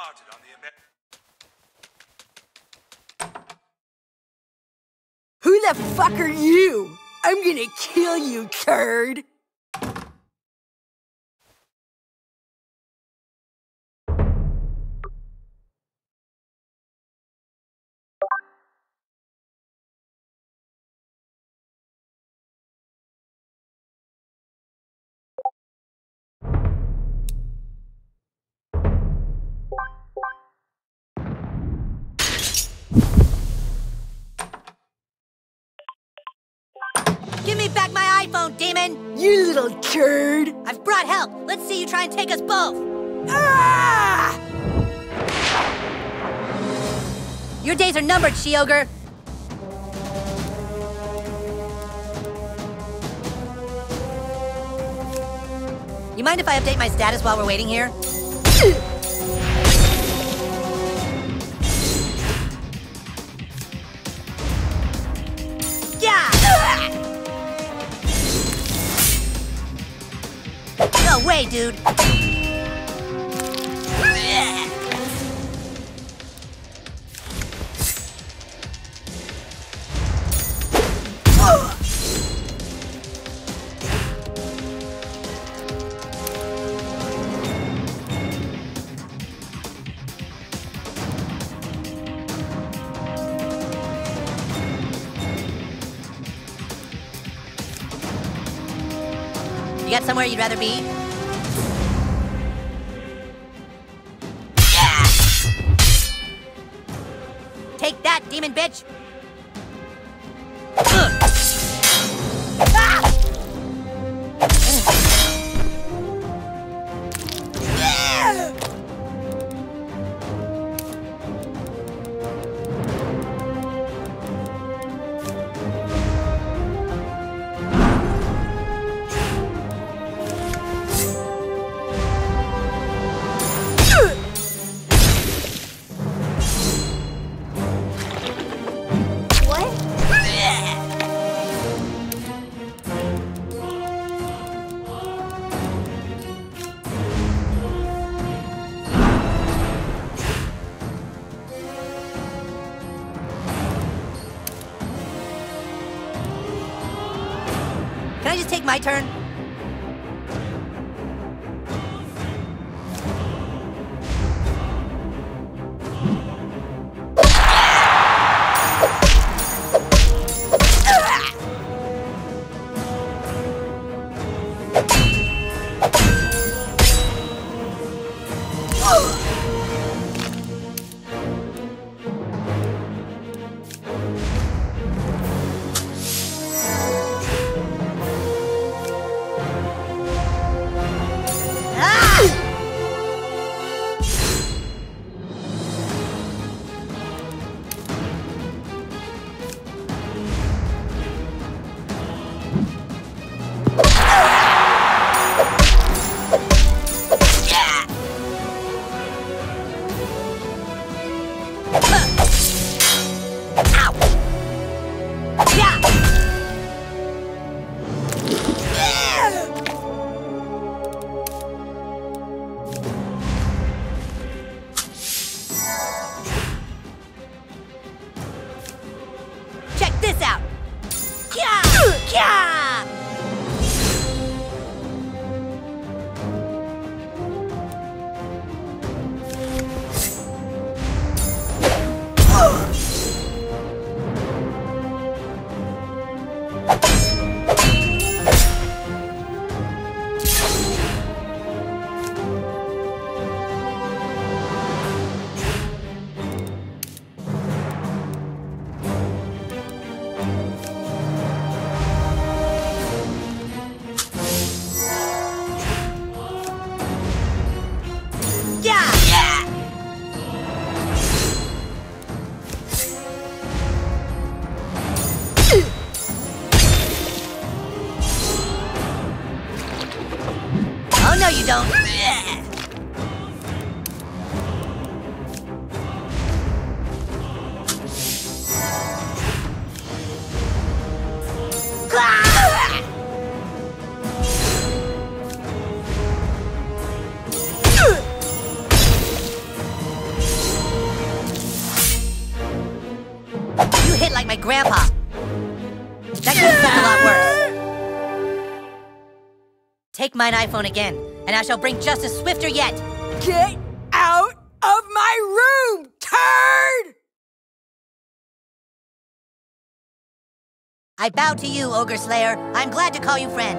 spotted on the American. Who the fuck are you? I'm gonna kill you, turd! Give me back my iPhone, demon! You little turd! I've brought help! Let's see you try and take us both! Ah! Your days are numbered, She-Ogre! You mind if I update my status while we're waiting here? No way, dude! You got somewhere you'd rather be? Take that, demon bitch! Can I just take my turn? No, you don't. grandpa. That could have been a lot worse. Take mine iPhone again, and I shall bring justice swifter yet. Get out of my room, turd! I bow to you, Ogre Slayer. I'm glad to call you friend.